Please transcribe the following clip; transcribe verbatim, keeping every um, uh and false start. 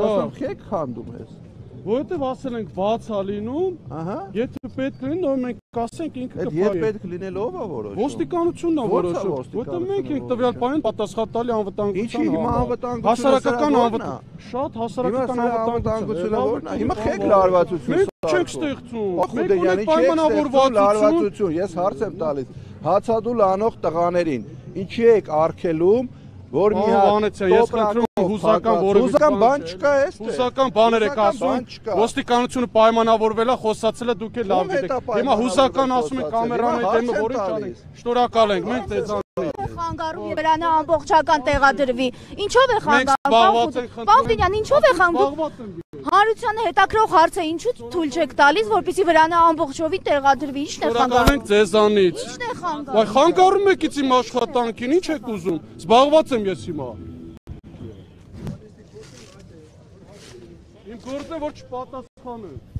Սա քեք քանդում ես։ Որտեւ ասել ենք բաց է լինում, ահա, եթե պետք լինի, նոր մենք կասենք ինքը կփայ։ Եթե պետք լինելը ո՞վ է որոշում։ Ոստիկանությունն է որոշում, որտեւ մենք ենք տվյալ բանին պատասխան տալի անվտանգության։ Հասարակական անվտանգություն, շատ հասարակական անվտանգությունը որն է։ Հիմա քեք լարվածություն։ Չեք ստեղծում։ Մենք ունենք պայմանավորվածություն։ Ես հարց եմ տալիս հացադուլ անող տղաներին, ինչի եք արգելում, որ մի հատ տոպրակ Հուսական որևէ բան չկա, էս թե։ Հուսական բաներ եք ասում, ոստիկանությունը պայմանավորվել է, խոսացել է, դուք էլ լավ գիտեք։ Հիմա հուսական ասում եք կամերան այդ դեմը որին չանեք։ Շնորհակալ ենք, մենք ձեզանից։ Խանգարում եւ վրանը ամբողջական տեղադրվի։ Ինչով է խանգարում։ Բաղդինյան, ինչով է խանգարում։ Հանրությանը հետաքրող հարց է, ինչու թույլ չեք տալիս, որպեսզի վրանը ամբողջովին տեղադրվի։ Ինչն է խանգարում։ Շնորհակալ ենք ձեզանից։ Ինչն է խանգարում։ Բայց խանգարում եք իմ աշխատանքին, ի՞նչ եք ուզում։ Զբաղված եմ ես հիմա։ Իմ գործն է որ չպատասխանեմ։